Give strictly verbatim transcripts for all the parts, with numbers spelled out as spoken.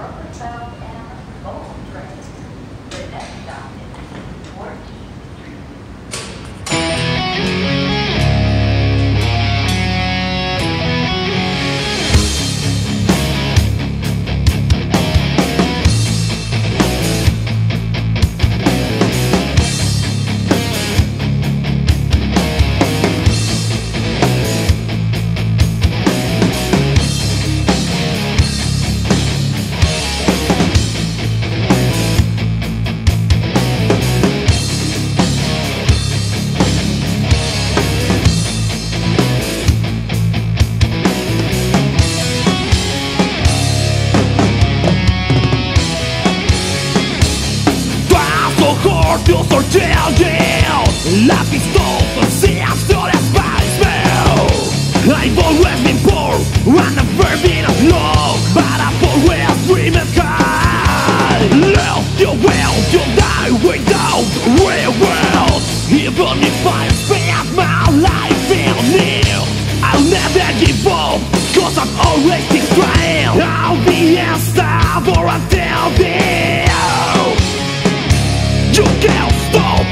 broker child and both traits were adopted. Feels are changing. Life is tough and seems to despise me. I've always been poor and I've never been alone, but I've always dreamed high. Live your world, you'll die without the real world. Even if I spend my life in need, I'll never give up, cause I'm always trying. I'll be a star for a day. You can't stop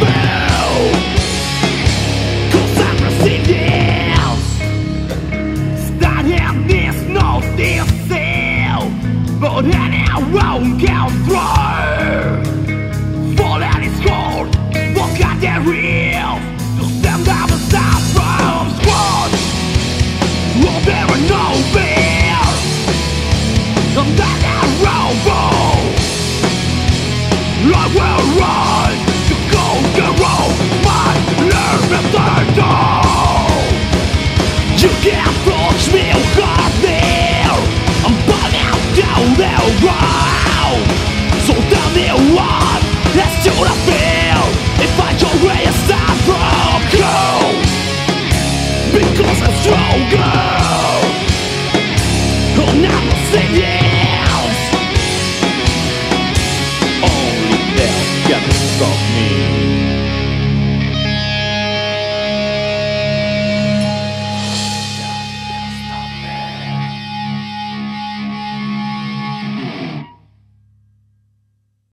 me, cause I'm resilient. Starting is not easy, but I won't control. Falling is hard, but God there is to stand up and start from God. Over and over, I'm like that robot. I will rise to conquer all my limited goal. You can't touch me, hurt me. I'm burning down the road. So tell me what has to I feel if I go away and stop from you, because I'm stronger. I'll never see it. Go!